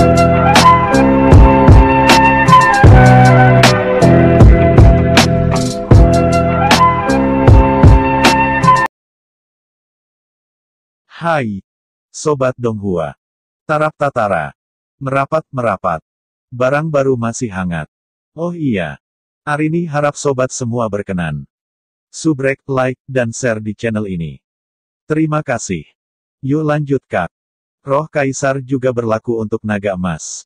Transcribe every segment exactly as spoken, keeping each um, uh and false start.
Hai, Sobat Donghua. Tarap tatara. Merapat-merapat. Barang baru masih hangat. Oh iya. Arini harap sobat semua berkenan. Subrek, like, dan share di channel ini. Terima kasih. Yuk lanjut kak. Roh Kaisar juga berlaku untuk naga emas.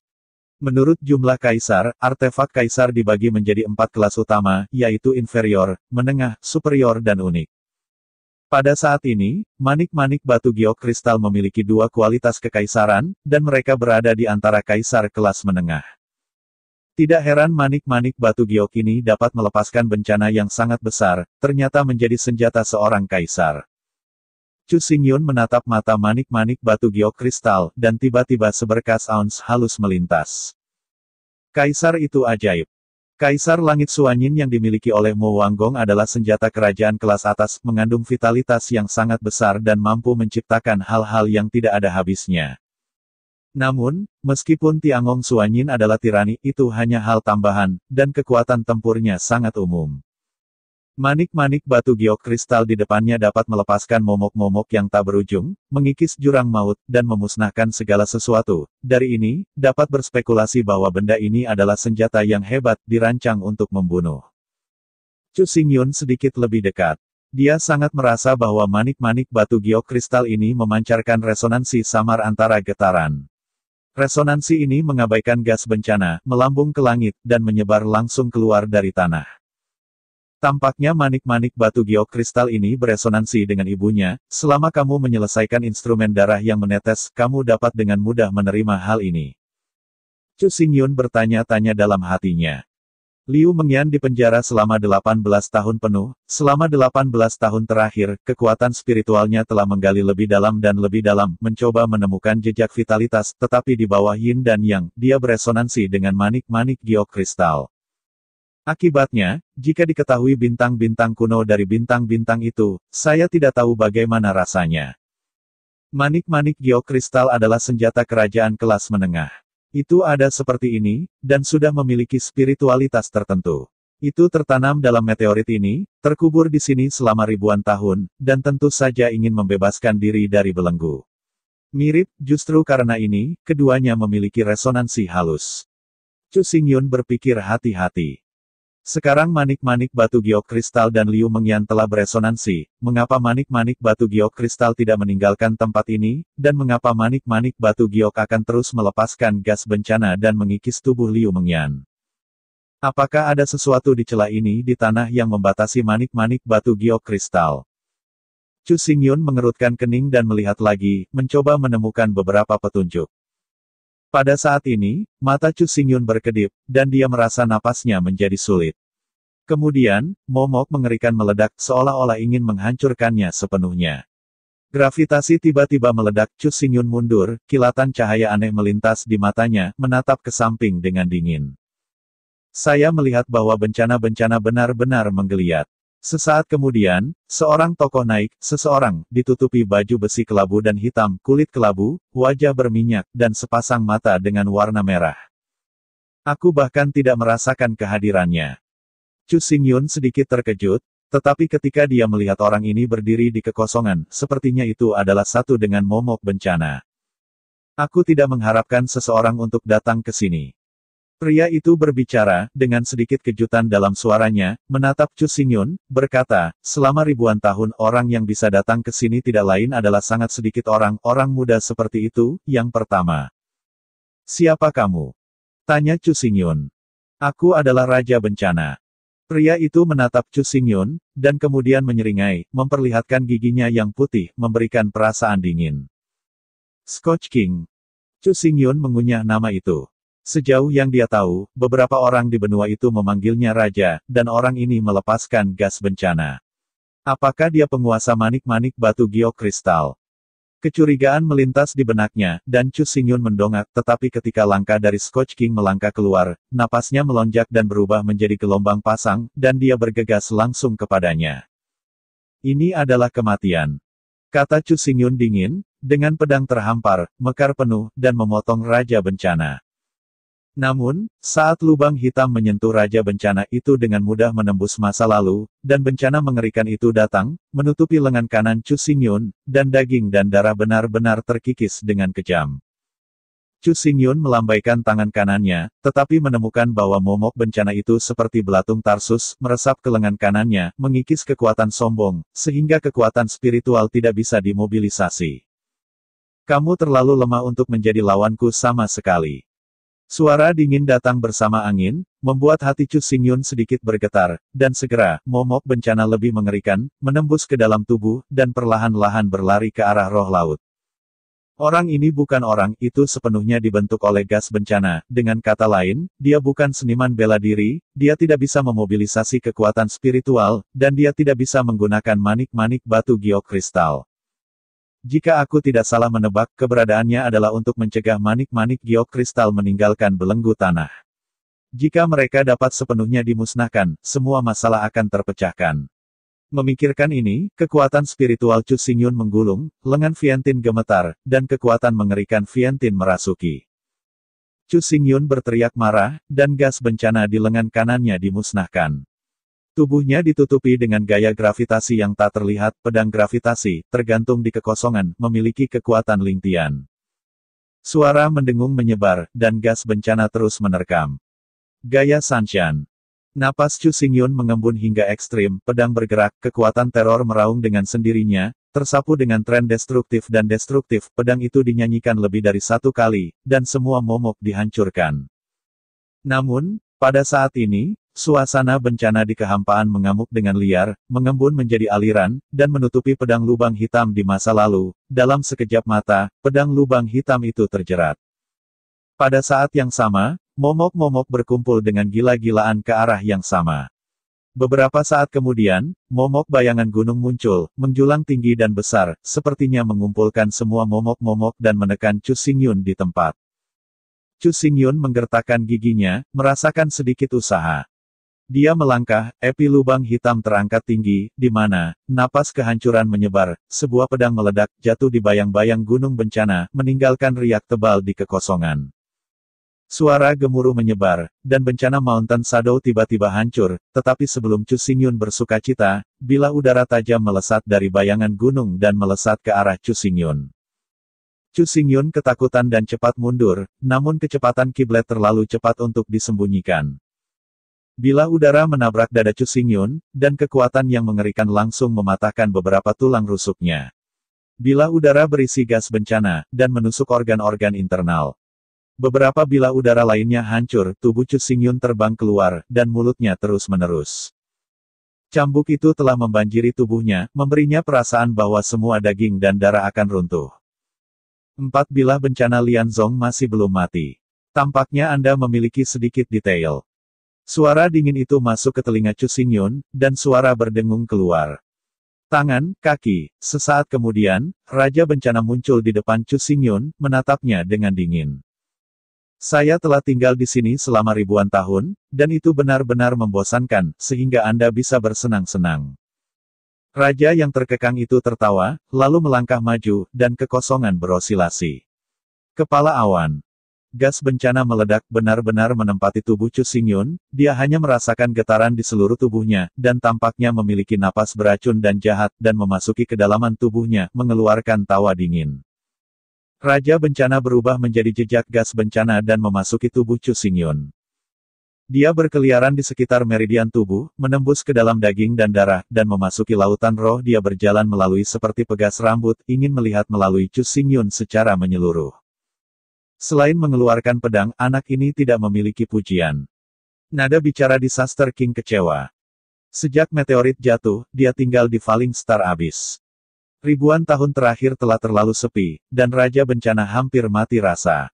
Menurut jumlah Kaisar, artefak Kaisar dibagi menjadi empat kelas utama, yaitu inferior, menengah, superior dan unik. Pada saat ini, manik-manik batu giok kristal memiliki dua kualitas kekaisaran, dan mereka berada di antara kaisar kelas menengah. Tidak heran manik-manik batu giok ini dapat melepaskan bencana yang sangat besar, ternyata menjadi senjata seorang kaisar. Chu Xingyun menatap mata manik-manik batu giok kristal, dan tiba-tiba seberkas ounce halus melintas. Kaisar itu ajaib. Kaisar Langit Suanyin yang dimiliki oleh Mo Wanggong adalah senjata kerajaan kelas atas, mengandung vitalitas yang sangat besar dan mampu menciptakan hal-hal yang tidak ada habisnya. Namun, meskipun Tiangong Suanyin adalah tirani, itu hanya hal tambahan, dan kekuatan tempurnya sangat umum. Manik-manik batu giok kristal di depannya dapat melepaskan momok-momok yang tak berujung, mengikis jurang maut, dan memusnahkan segala sesuatu. Dari ini, dapat berspekulasi bahwa benda ini adalah senjata yang hebat, dirancang untuk membunuh. Chu Xingyun sedikit lebih dekat. Dia sangat merasa bahwa manik-manik batu giok kristal ini memancarkan resonansi samar antara getaran. Resonansi ini mengabaikan gas bencana, melambung ke langit, dan menyebar langsung keluar dari tanah. Tampaknya manik-manik batu giok kristal ini beresonansi dengan ibunya, selama kamu menyelesaikan instrumen darah yang menetes, kamu dapat dengan mudah menerima hal ini. Chu Xingyun bertanya-tanya dalam hatinya. Liu Mengyan dipenjara selama delapan belas tahun penuh, selama delapan belas tahun terakhir, kekuatan spiritualnya telah menggali lebih dalam dan lebih dalam, mencoba menemukan jejak vitalitas, tetapi di bawah yin dan yang, dia beresonansi dengan manik-manik giok kristal. Akibatnya, jika diketahui bintang-bintang kuno dari bintang-bintang itu, saya tidak tahu bagaimana rasanya. Manik-manik giok kristal adalah senjata kerajaan kelas menengah. Itu ada seperti ini, dan sudah memiliki spiritualitas tertentu. Itu tertanam dalam meteorit ini, terkubur di sini selama ribuan tahun, dan tentu saja ingin membebaskan diri dari belenggu. Mirip, justru karena ini, keduanya memiliki resonansi halus. Chu Xingyun berpikir hati-hati. Sekarang manik-manik batu giok kristal dan Liu Mengyan telah beresonansi, mengapa manik-manik batu giok kristal tidak meninggalkan tempat ini, dan mengapa manik-manik batu giok akan terus melepaskan gas bencana dan mengikis tubuh Liu Mengyan. Apakah ada sesuatu di celah ini di tanah yang membatasi manik-manik batu giok kristal? Chu Xingyun mengerutkan kening dan melihat lagi, mencoba menemukan beberapa petunjuk. Pada saat ini, mata Chu Xingyun berkedip, dan dia merasa napasnya menjadi sulit. Kemudian, momok mengerikan meledak, seolah-olah ingin menghancurkannya sepenuhnya. Gravitasi tiba-tiba meledak, Chu Xingyun mundur, kilatan cahaya aneh melintas di matanya, menatap ke samping dengan dingin. Saya melihat bahwa bencana-bencana benar-benar menggeliat. Sesaat kemudian, seorang tokoh naik, seseorang, ditutupi baju besi kelabu dan hitam, kulit kelabu, wajah berminyak, dan sepasang mata dengan warna merah. Aku bahkan tidak merasakan kehadirannya. Chu Xingyun sedikit terkejut, tetapi ketika dia melihat orang ini berdiri di kekosongan, sepertinya itu adalah satu dengan momok bencana. Aku tidak mengharapkan seseorang untuk datang ke sini. Pria itu berbicara, dengan sedikit kejutan dalam suaranya, menatap Chu Xingyun, berkata, selama ribuan tahun orang yang bisa datang ke sini tidak lain adalah sangat sedikit orang-orang muda seperti itu, yang pertama. Siapa kamu? Tanya Chu Xingyun. Aku adalah Raja Bencana. Pria itu menatap Chu Xingyun, dan kemudian menyeringai, memperlihatkan giginya yang putih, memberikan perasaan dingin. Scotch King. Chu Xingyun mengunyah nama itu. Sejauh yang dia tahu, beberapa orang di benua itu memanggilnya raja, dan orang ini melepaskan gas bencana. Apakah dia penguasa manik-manik batu giok kristal? Kecurigaan melintas di benaknya, dan Chu Xingyun mendongak, tetapi ketika langkah dari Scotch King melangkah keluar, napasnya melonjak dan berubah menjadi gelombang pasang, dan dia bergegas langsung kepadanya. Ini adalah kematian. Kata Chu Xingyun dingin, Dengan pedang terhampar, mekar penuh, dan memotong Raja Bencana. Namun, saat lubang hitam menyentuh Raja Bencana itu dengan mudah menembus masa lalu, dan bencana mengerikan itu datang, menutupi lengan kanan Chu Xingyun, dan daging dan darah benar-benar terkikis dengan kejam. Chu Xingyun melambaikan tangan kanannya, tetapi menemukan bahwa momok bencana itu seperti belatung Tarsus, meresap ke lengan kanannya, mengikis kekuatan sombong, sehingga kekuatan spiritual tidak bisa dimobilisasi. Kamu terlalu lemah untuk menjadi lawanku sama sekali. Suara dingin datang bersama angin, membuat hati Chu Xingyun sedikit bergetar, dan segera, momok bencana lebih mengerikan, menembus ke dalam tubuh, dan perlahan-lahan berlari ke arah roh laut. Orang ini bukan orang, itu sepenuhnya dibentuk oleh gas bencana, dengan kata lain, dia bukan seniman bela diri, dia tidak bisa memobilisasi kekuatan spiritual, dan dia tidak bisa menggunakan manik-manik batu giok kristal. Jika aku tidak salah menebak, keberadaannya adalah untuk mencegah manik-manik giok kristal meninggalkan belenggu tanah. Jika mereka dapat sepenuhnya dimusnahkan, semua masalah akan terpecahkan. Memikirkan ini, kekuatan spiritual Chu Xingyun menggulung, lengan Sianting gemetar, dan kekuatan mengerikan Sianting merasuki. Chu Xingyun berteriak marah, dan gas bencana di lengan kanannya dimusnahkan. Tubuhnya ditutupi dengan gaya gravitasi yang tak terlihat, pedang gravitasi, tergantung di kekosongan, memiliki kekuatan lingtian. Suara mendengung menyebar, dan gas bencana terus menerkam. Gaya Sanshan. Napas Chu Xingyun mengembun hingga ekstrim, pedang bergerak, kekuatan teror meraung dengan sendirinya, tersapu dengan tren destruktif dan destruktif, pedang itu dinyanyikan lebih dari satu kali, dan semua momok dihancurkan. Namun, pada saat ini, suasana bencana di kehampaan mengamuk dengan liar, mengembun menjadi aliran, dan menutupi pedang lubang hitam di masa lalu. Dalam sekejap mata, pedang lubang hitam itu terjerat. Pada saat yang sama, momok-momok berkumpul dengan gila-gilaan ke arah yang sama. Beberapa saat kemudian, momok bayangan gunung muncul, menjulang tinggi dan besar, sepertinya mengumpulkan semua momok-momok dan menekan Chu Xingyun di tempat. Chu Xingyun menggertakkan giginya, merasakan sedikit usaha. Dia melangkah, epi lubang hitam terangkat tinggi, di mana napas kehancuran menyebar, sebuah pedang meledak, jatuh di bayang-bayang gunung bencana, meninggalkan riak tebal di kekosongan. Suara gemuruh menyebar, dan bencana Mountain Shadow tiba-tiba hancur, tetapi sebelum Chu Xingyun bersuka cita, bilah udara tajam melesat dari bayangan gunung dan melesat ke arah Chu Xingyun. Chu Xingyun ketakutan dan cepat mundur, namun kecepatan kiblat terlalu cepat untuk disembunyikan. Bilah udara menabrak dada Chu Xingyun, dan kekuatan yang mengerikan langsung mematahkan beberapa tulang rusuknya. Bilah udara berisi gas bencana, dan menusuk organ-organ internal. Beberapa bilah udara lainnya hancur, tubuh Chu Xingyun terbang keluar, dan mulutnya terus-menerus. Cambuk itu telah membanjiri tubuhnya, memberinya perasaan bahwa semua daging dan darah akan runtuh. Empat bilah bencana Lianzong masih belum mati. Tampaknya Anda memiliki sedikit detail. Suara dingin itu masuk ke telinga Chu Xingyun, dan suara berdengung keluar. Tangan, kaki, sesaat kemudian, Raja Bencana muncul di depan Chu Xingyun, menatapnya dengan dingin. Saya telah tinggal di sini selama ribuan tahun, dan itu benar-benar membosankan, sehingga Anda bisa bersenang-senang. Raja yang terkekang itu tertawa, lalu melangkah maju, dan kekosongan berosilasi. Kepala awan. Gas bencana meledak benar-benar menempati tubuh Chu Xingyun, dia hanya merasakan getaran di seluruh tubuhnya, dan tampaknya memiliki napas beracun dan jahat, dan memasuki kedalaman tubuhnya, mengeluarkan tawa dingin. Raja bencana berubah menjadi jejak gas bencana dan memasuki tubuh Chu Xingyun. Dia berkeliaran di sekitar meridian tubuh, menembus ke dalam daging dan darah, dan memasuki lautan roh. Dia berjalan melalui seperti pegas rambut, ingin melihat melalui Chu Xingyun secara menyeluruh. Selain mengeluarkan pedang, anak ini tidak memiliki pujian. Nada bicara Disaster King kecewa. Sejak meteorit jatuh, dia tinggal di Falling Star Abyss. Ribuan tahun terakhir telah terlalu sepi, dan Raja Bencana hampir mati rasa.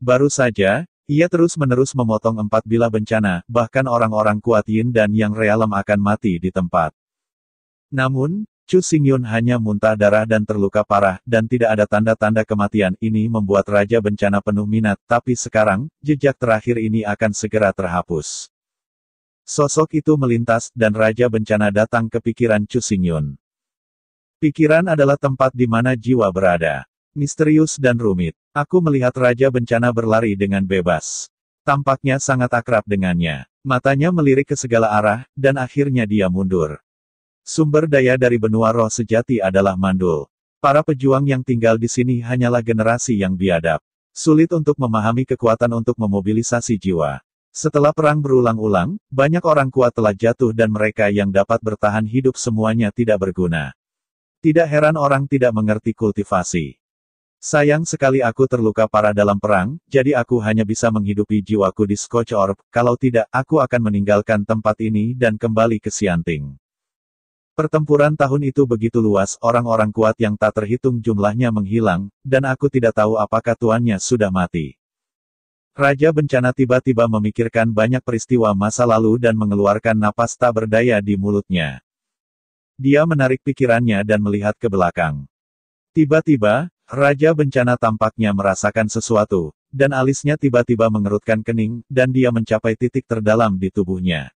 Baru saja, ia terus-menerus memotong empat bilah bencana, bahkan orang-orang kuat Yin dan Yang realem akan mati di tempat. Namun, Chu Xingyun hanya muntah darah dan terluka parah, dan tidak ada tanda-tanda kematian. Ini membuat Raja Bencana penuh minat, tapi sekarang, jejak terakhir ini akan segera terhapus. Sosok itu melintas, dan Raja Bencana datang ke pikiran Chu Xingyun. Pikiran adalah tempat di mana jiwa berada. misterius dan rumit. Aku melihat Raja Bencana berlari dengan bebas. Tampaknya sangat akrab dengannya. Matanya melirik ke segala arah, dan akhirnya dia mundur. Sumber daya dari benua roh sejati adalah mandul. Para pejuang yang tinggal di sini hanyalah generasi yang biadab. Sulit untuk memahami kekuatan untuk memobilisasi jiwa. Setelah perang berulang-ulang, banyak orang kuat telah jatuh dan mereka yang dapat bertahan hidup semuanya tidak berguna. Tidak heran orang tidak mengerti kultivasi. Sayang sekali aku terluka parah dalam perang, jadi aku hanya bisa menghidupi jiwaku di Scotch Orb, kalau tidak, aku akan meninggalkan tempat ini dan kembali ke Sianting. Pertempuran tahun itu begitu luas, orang-orang kuat yang tak terhitung jumlahnya menghilang, dan aku tidak tahu apakah tuannya sudah mati. Raja Bencana tiba-tiba memikirkan banyak peristiwa masa lalu dan mengeluarkan napas tak berdaya di mulutnya. Dia menarik pikirannya dan melihat ke belakang. Tiba-tiba, Raja Bencana tampaknya merasakan sesuatu, dan alisnya tiba-tiba mengerutkan kening, dan dia mencapai titik terdalam di tubuhnya.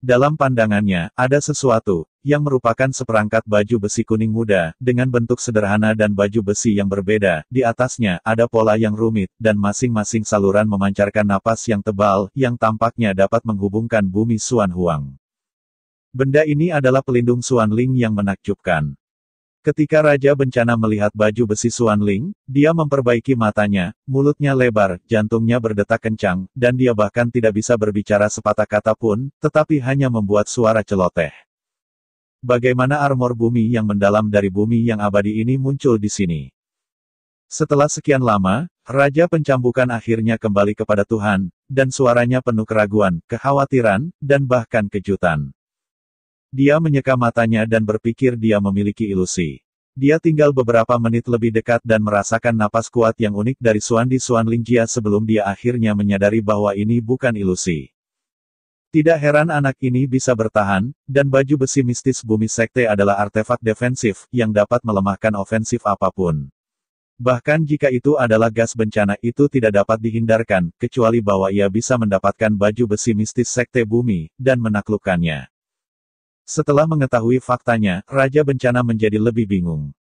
Dalam pandangannya, ada sesuatu, yang merupakan seperangkat baju besi kuning muda, dengan bentuk sederhana dan baju besi yang berbeda, di atasnya, ada pola yang rumit, dan masing-masing saluran memancarkan napas yang tebal, yang tampaknya dapat menghubungkan bumi Xuan Huang. Benda ini adalah pelindung Xuan Ling yang menakjubkan. Ketika Raja Bencana melihat baju besi Xuan Ling, dia memperbaiki matanya, mulutnya lebar, jantungnya berdetak kencang, dan dia bahkan tidak bisa berbicara sepatah kata pun, tetapi hanya membuat suara celoteh. Bagaimana armor bumi yang mendalam dari bumi yang abadi ini muncul di sini? Setelah sekian lama, Raja Pencambukan akhirnya kembali kepada Tuhan, dan suaranya penuh keraguan, kekhawatiran, dan bahkan kejutan. Dia menyeka matanya dan berpikir dia memiliki ilusi. Dia tinggal beberapa menit lebih dekat dan merasakan napas kuat yang unik dari Xuan di Xuan Ling Jia sebelum dia akhirnya menyadari bahwa ini bukan ilusi. Tidak heran anak ini bisa bertahan, dan baju besi mistis bumi sekte adalah artefak defensif, yang dapat melemahkan ofensif apapun. Bahkan jika itu adalah gas bencana itu tidak dapat dihindarkan, kecuali bahwa ia bisa mendapatkan baju besi mistis sekte bumi, dan menaklukkannya. Setelah mengetahui faktanya, Raja Bencana menjadi lebih bingung.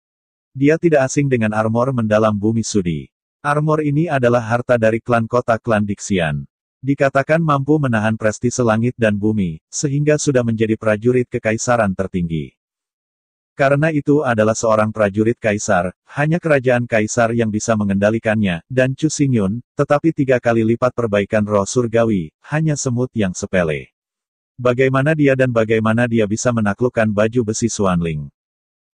Dia tidak asing dengan armor mendalam bumi sudi. Armor ini adalah harta dari klan kota klan Dixian. Dikatakan mampu menahan prestise langit dan bumi, sehingga sudah menjadi prajurit kekaisaran tertinggi. Karena itu adalah seorang prajurit kaisar, hanya kerajaan kaisar yang bisa mengendalikannya, dan Chu Xingyun, tetapi tiga kali lipat perbaikan roh surgawi, hanya semut yang sepele. Bagaimana dia dan bagaimana dia bisa menaklukkan baju besi Xuan Ling.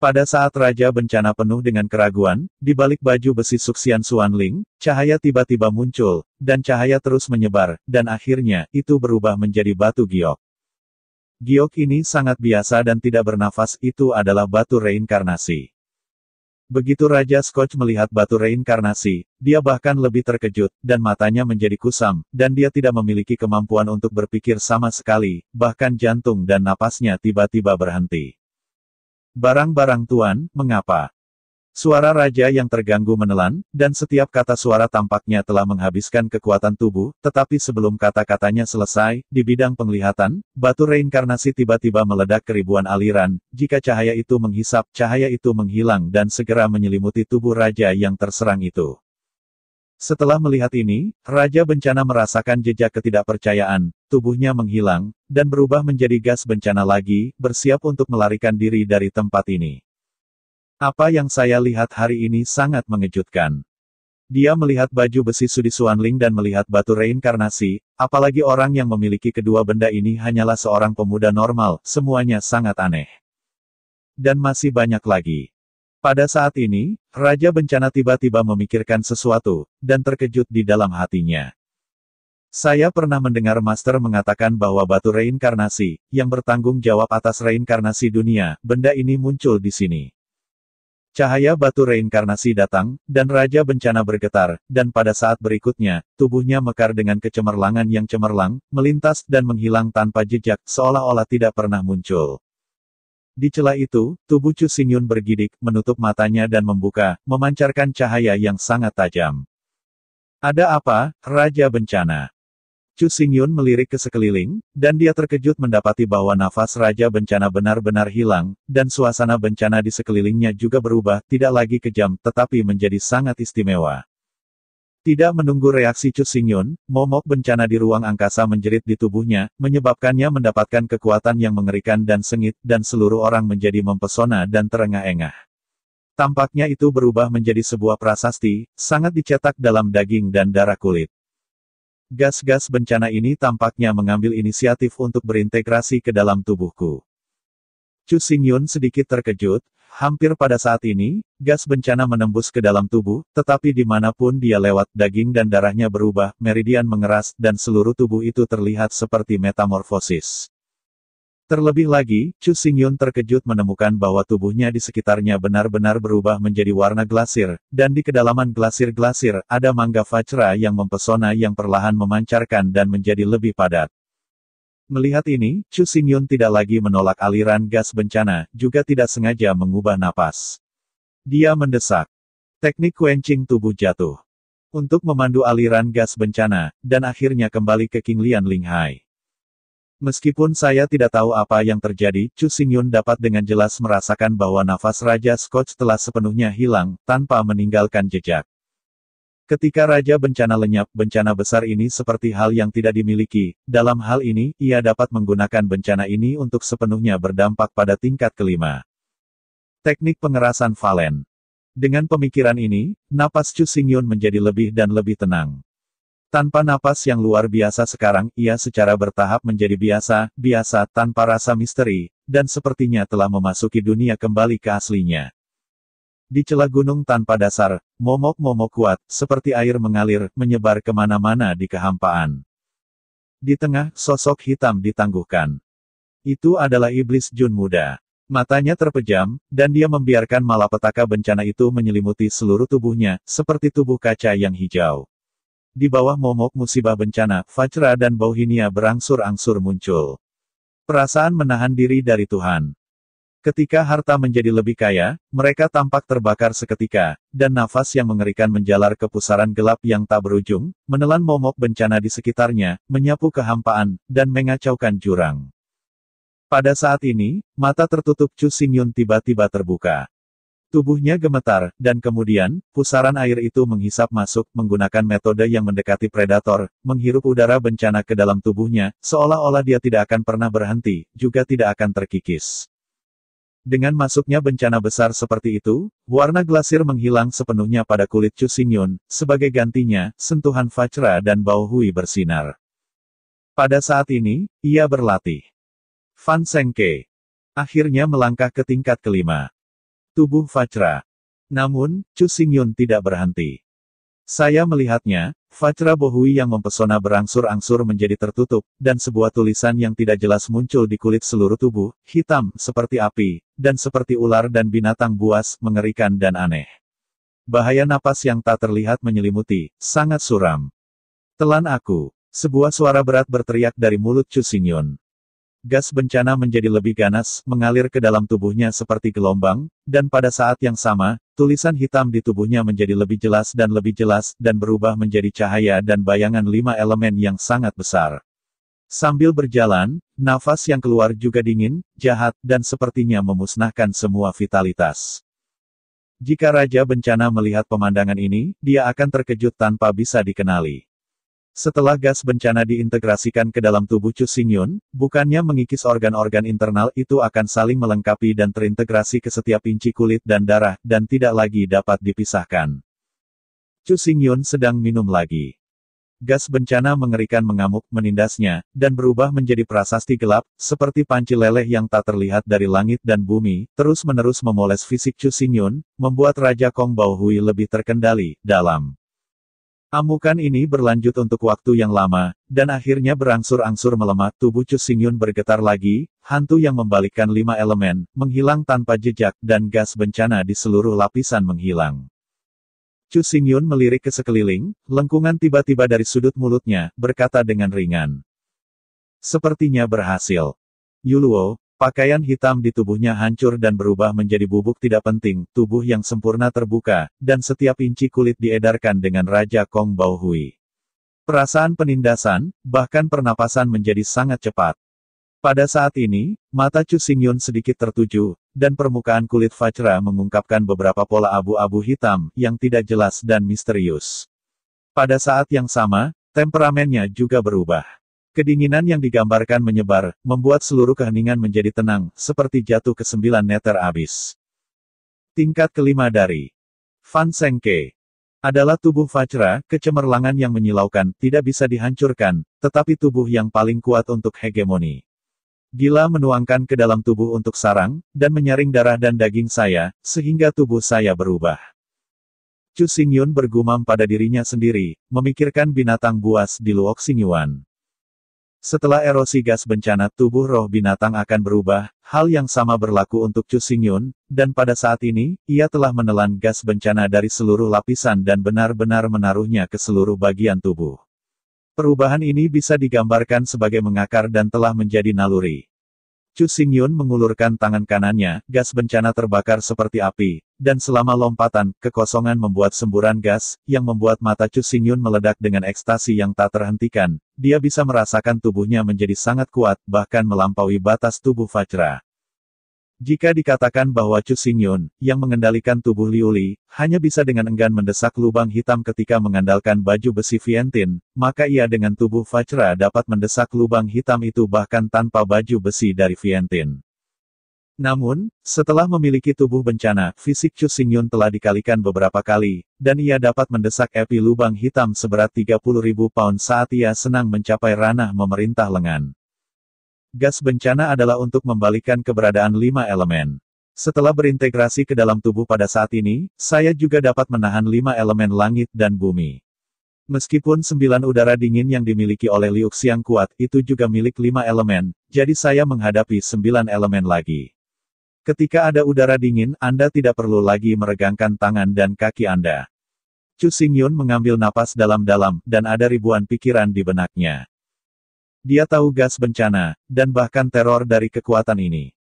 Pada saat Raja Bencana penuh dengan keraguan, di balik baju besi Suxian Xuan Ling, cahaya tiba-tiba muncul, dan cahaya terus menyebar, dan akhirnya, itu berubah menjadi batu giok. Giok ini sangat biasa dan tidak bernafas, itu adalah batu reinkarnasi. Begitu Raja Scotch melihat batu reinkarnasi, dia bahkan lebih terkejut, dan matanya menjadi kusam, dan dia tidak memiliki kemampuan untuk berpikir sama sekali, bahkan jantung dan napasnya tiba-tiba berhenti. Barang-barang Tuan, mengapa? Suara Raja yang terganggu menelan, dan setiap kata suara tampaknya telah menghabiskan kekuatan tubuh, tetapi sebelum kata-katanya selesai, di bidang penglihatan, batu reinkarnasi tiba-tiba meledak ke ribuan aliran, jika cahaya itu menghisap, cahaya itu menghilang dan segera menyelimuti tubuh Raja yang terserang itu. Setelah melihat ini, Raja Bencana merasakan jejak ketidakpercayaan, tubuhnya menghilang, dan berubah menjadi gas bencana lagi, bersiap untuk melarikan diri dari tempat ini. Apa yang saya lihat hari ini sangat mengejutkan. Dia melihat baju besi sudi Xuan Ling dan melihat batu reinkarnasi, apalagi orang yang memiliki kedua benda ini hanyalah seorang pemuda normal, semuanya sangat aneh. Dan masih banyak lagi. Pada saat ini, Raja Bencana tiba-tiba memikirkan sesuatu, dan terkejut di dalam hatinya. Saya pernah mendengar Master mengatakan bahwa batu reinkarnasi, yang bertanggung jawab atas reinkarnasi dunia, benda ini muncul di sini. Cahaya batu reinkarnasi datang, dan Raja Bencana bergetar, dan pada saat berikutnya, tubuhnya mekar dengan kecemerlangan yang cemerlang, melintas dan menghilang tanpa jejak, seolah-olah tidak pernah muncul. Di celah itu, tubuh Chu Xingyun bergidik, menutup matanya dan membuka, memancarkan cahaya yang sangat tajam. Ada apa, Raja Bencana? Chu Xingyun melirik ke sekeliling, dan dia terkejut mendapati bahwa nafas Raja Bencana benar-benar hilang, dan suasana bencana di sekelilingnya juga berubah, tidak lagi kejam, tetapi menjadi sangat istimewa. Tidak menunggu reaksi Chu Xingyun, momok bencana di ruang angkasa menjerit di tubuhnya, menyebabkannya mendapatkan kekuatan yang mengerikan dan sengit, dan seluruh orang menjadi mempesona dan terengah-engah. Tampaknya itu berubah menjadi sebuah prasasti, sangat dicetak dalam daging dan darah kulit. Gas-gas bencana ini tampaknya mengambil inisiatif untuk berintegrasi ke dalam tubuhku. Chu Xingyun sedikit terkejut, hampir pada saat ini, gas bencana menembus ke dalam tubuh, tetapi dimanapun dia lewat, daging dan darahnya berubah, meridian mengeras, dan seluruh tubuh itu terlihat seperti metamorfosis. Terlebih lagi, Chu Xingyun terkejut menemukan bahwa tubuhnya di sekitarnya benar-benar berubah menjadi warna glasir, dan di kedalaman glasir-glasir, ada mangga vajra yang mempesona yang perlahan memancarkan dan menjadi lebih padat. Melihat ini, Chu Xingyun tidak lagi menolak aliran gas bencana, juga tidak sengaja mengubah napas. Dia mendesak. Teknik quenching tubuh jatuh. Untuk memandu aliran gas bencana, dan akhirnya kembali ke Qinglian Linghai. Meskipun saya tidak tahu apa yang terjadi, Chu Xingyun dapat dengan jelas merasakan bahwa nafas Raja Scotch telah sepenuhnya hilang, tanpa meninggalkan jejak. Ketika Raja Bencana lenyap, bencana besar ini seperti hal yang tidak dimiliki. Dalam hal ini, ia dapat menggunakan bencana ini untuk sepenuhnya berdampak pada tingkat kelima. Teknik pengerasan valen. Dengan pemikiran ini, napas Chu Xingyun menjadi lebih dan lebih tenang. Tanpa napas yang luar biasa sekarang, ia secara bertahap menjadi biasa, biasa, tanpa rasa misteri, dan sepertinya telah memasuki dunia kembali ke aslinya. Di celah gunung tanpa dasar, momok-momok kuat, seperti air mengalir, menyebar kemana-mana di kehampaan. Di tengah, sosok hitam ditangguhkan. Itu adalah iblis Jun muda. Matanya terpejam, dan dia membiarkan malapetaka bencana itu menyelimuti seluruh tubuhnya, seperti tubuh kaca yang hijau. Di bawah momok musibah bencana, vajra dan bau hinia berangsur-angsur muncul. Perasaan menahan diri dari Tuhan. Ketika harta menjadi lebih kaya, mereka tampak terbakar seketika, dan nafas yang mengerikan menjalar ke pusaran gelap yang tak berujung, menelan momok bencana di sekitarnya, menyapu kehampaan, dan mengacaukan jurang. Pada saat ini, mata tertutup Chu Xingyun tiba-tiba terbuka. Tubuhnya gemetar, dan kemudian, pusaran air itu menghisap masuk, menggunakan metode yang mendekati predator, menghirup udara bencana ke dalam tubuhnya, seolah-olah dia tidak akan pernah berhenti, juga tidak akan terkikis. Dengan masuknya bencana besar seperti itu, warna glasir menghilang sepenuhnya pada kulit Chu Xingyun, sebagai gantinya, sentuhan vajra dan bau hui bersinar. Pada saat ini, ia berlatih. Fan Sengke. Akhirnya melangkah ke tingkat kelima. Tubuh vajra. Namun, Chu Xingyun tidak berhenti. Saya melihatnya, vajra bohui yang mempesona berangsur-angsur menjadi tertutup, dan sebuah tulisan yang tidak jelas muncul di kulit seluruh tubuh, hitam, seperti api, dan seperti ular dan binatang buas, mengerikan dan aneh. Bahaya napas yang tak terlihat menyelimuti, sangat suram. Telan aku. Sebuah suara berat berteriak dari mulut Chu Xingyun. Gas bencana menjadi lebih ganas, mengalir ke dalam tubuhnya seperti gelombang, dan pada saat yang sama, tulisan hitam di tubuhnya menjadi lebih jelas dan lebih jelas, dan berubah menjadi cahaya dan bayangan lima elemen yang sangat besar. Sambil berjalan, nafas yang keluar juga dingin, jahat, dan sepertinya memusnahkan semua vitalitas. Jika Raja Bencana melihat pemandangan ini, dia akan terkejut tanpa bisa dikenali. Setelah gas bencana diintegrasikan ke dalam tubuh Chu Xingyun, bukannya mengikis organ-organ internal itu akan saling melengkapi dan terintegrasi ke setiap inci kulit dan darah, dan tidak lagi dapat dipisahkan. Chu Xingyun sedang minum lagi. Gas bencana mengerikan mengamuk, menindasnya, dan berubah menjadi prasasti gelap, seperti panci leleh yang tak terlihat dari langit dan bumi, terus-menerus memoles fisik Chu Xingyun, membuat Raja Kong Bao Hui lebih terkendali, dalam. Amukan ini berlanjut untuk waktu yang lama, dan akhirnya berangsur-angsur melemah, tubuh Chu Xingyun bergetar lagi, hantu yang membalikkan lima elemen, menghilang tanpa jejak, dan gas bencana di seluruh lapisan menghilang. Chu Xingyun melirik ke sekeliling, lengkungan tiba-tiba dari sudut mulutnya, berkata dengan ringan. Sepertinya berhasil. Yuluo, pakaian hitam di tubuhnya hancur dan berubah menjadi bubuk tidak penting, tubuh yang sempurna terbuka, dan setiap inci kulit diedarkan dengan Raja Kong Bao Hui. Perasaan penindasan, bahkan pernapasan menjadi sangat cepat. Pada saat ini, mata Chu Xingyun sedikit tertuju, dan permukaan kulit Vajra mengungkapkan beberapa pola abu-abu hitam yang tidak jelas dan misterius. Pada saat yang sama, temperamennya juga berubah. Kedinginan yang digambarkan menyebar, membuat seluruh keheningan menjadi tenang, seperti jatuh ke sembilan neter abis. Tingkat kelima dari Fan Sengke adalah tubuh Vajra, kecemerlangan yang menyilaukan, tidak bisa dihancurkan, tetapi tubuh yang paling kuat untuk hegemoni. Gila menuangkan ke dalam tubuh untuk sarang, dan menyaring darah dan daging saya, sehingga tubuh saya berubah. Chu Xingyun bergumam pada dirinya sendiri, memikirkan binatang buas di Luo Xingyuan. Setelah erosi gas bencana tubuh roh binatang akan berubah, hal yang sama berlaku untuk Chu Xingyun, dan pada saat ini, ia telah menelan gas bencana dari seluruh lapisan dan benar-benar menaruhnya ke seluruh bagian tubuh. Perubahan ini bisa digambarkan sebagai mengakar dan telah menjadi naluri. Chu Xingyun mengulurkan tangan kanannya, gas bencana terbakar seperti api, dan selama lompatan, kekosongan membuat semburan gas, yang membuat mata Chu Xingyun meledak dengan ekstasi yang tak terhentikan. Dia bisa merasakan tubuhnya menjadi sangat kuat, bahkan melampaui batas tubuh Vajra. Jika dikatakan bahwa Chu Xingyun, yang mengendalikan tubuh Liu Li, hanya bisa dengan enggan mendesak lubang hitam ketika mengandalkan baju besi Sianting, maka ia dengan tubuh Vajra dapat mendesak lubang hitam itu bahkan tanpa baju besi dari Sianting. Namun, setelah memiliki tubuh bencana, fisik Chu Xingyun telah dikalikan beberapa kali, dan ia dapat mendesak epi lubang hitam seberat tiga puluh ribu pound saat ia senang mencapai ranah memerintah lengan. Gas bencana adalah untuk membalikkan keberadaan lima elemen. Setelah berintegrasi ke dalam tubuh pada saat ini, saya juga dapat menahan lima elemen langit dan bumi. Meskipun sembilan udara dingin yang dimiliki oleh Liu Xiang kuat, itu juga milik lima elemen, jadi saya menghadapi sembilan elemen lagi. Ketika ada udara dingin, Anda tidak perlu lagi meregangkan tangan dan kaki Anda. Chu Xingyun mengambil napas dalam-dalam, dan ada ribuan pikiran di benaknya. Dia tahu gas bencana, dan bahkan teror dari kekuatan ini.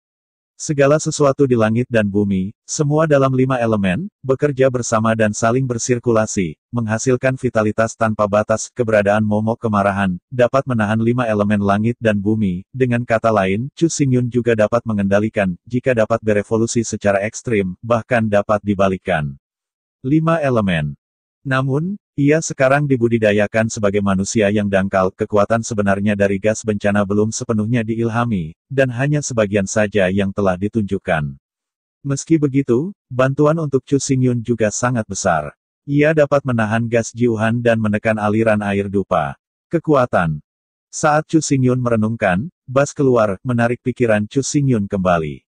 Segala sesuatu di langit dan bumi, semua dalam lima elemen, bekerja bersama dan saling bersirkulasi, menghasilkan vitalitas tanpa batas. Keberadaan momok kemarahan, dapat menahan lima elemen langit dan bumi. Dengan kata lain, Chu Xingyun juga dapat mengendalikan, jika dapat berevolusi secara ekstrim, bahkan dapat dibalikkan. Lima elemen. Namun, ia sekarang dibudidayakan sebagai manusia yang dangkal. Kekuatan sebenarnya dari gas bencana belum sepenuhnya diilhami, dan hanya sebagian saja yang telah ditunjukkan. Meski begitu, bantuan untuk Chu Xingyun juga sangat besar. Ia dapat menahan gas jiuhan dan menekan aliran air dupa. Kekuatan. Saat Chu Xingyun merenungkan, bas keluar, menarik pikiran Chu Xingyun kembali.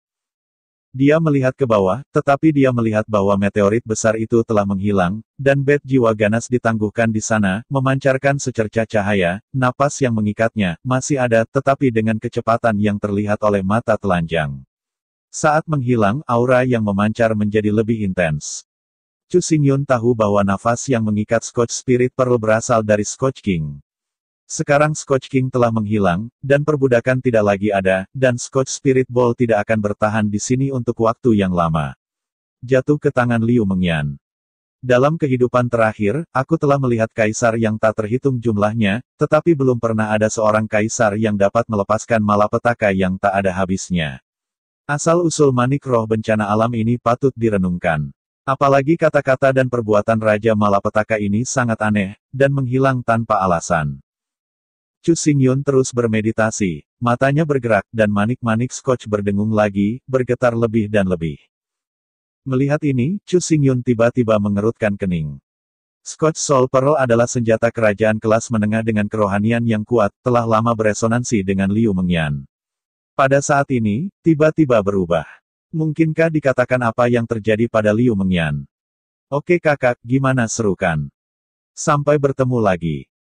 Dia melihat ke bawah, tetapi dia melihat bahwa meteorit besar itu telah menghilang, dan bed jiwa ganas ditangguhkan di sana, memancarkan secercah cahaya. Napas yang mengikatnya, masih ada, tetapi dengan kecepatan yang terlihat oleh mata telanjang. Saat menghilang, aura yang memancar menjadi lebih intens. Chu Xingyun tahu bahwa nafas yang mengikat Scotch Spirit Pearl berasal dari Scotch King. Sekarang Scotch King telah menghilang, dan perbudakan tidak lagi ada, dan Scotch Spirit Ball tidak akan bertahan di sini untuk waktu yang lama. Jatuh ke tangan Liu Mengyan. Dalam kehidupan terakhir, aku telah melihat kaisar yang tak terhitung jumlahnya, tetapi belum pernah ada seorang kaisar yang dapat melepaskan malapetaka yang tak ada habisnya. Asal-usul manik roh bencana alam ini patut direnungkan. Apalagi kata-kata dan perbuatan Raja Malapetaka ini sangat aneh, dan menghilang tanpa alasan. Chu Xingyun terus bermeditasi, matanya bergerak, dan manik-manik Scotch berdengung lagi, bergetar lebih dan lebih. Melihat ini, Chu Xingyun tiba-tiba mengerutkan kening. Scotch Sol Pearl adalah senjata kerajaan kelas menengah dengan kerohanian yang kuat, telah lama beresonansi dengan Liu Mengyan. Pada saat ini, tiba-tiba berubah. Mungkinkah dikatakan apa yang terjadi pada Liu Mengyan? Oke kakak, gimana serukan? Sampai bertemu lagi.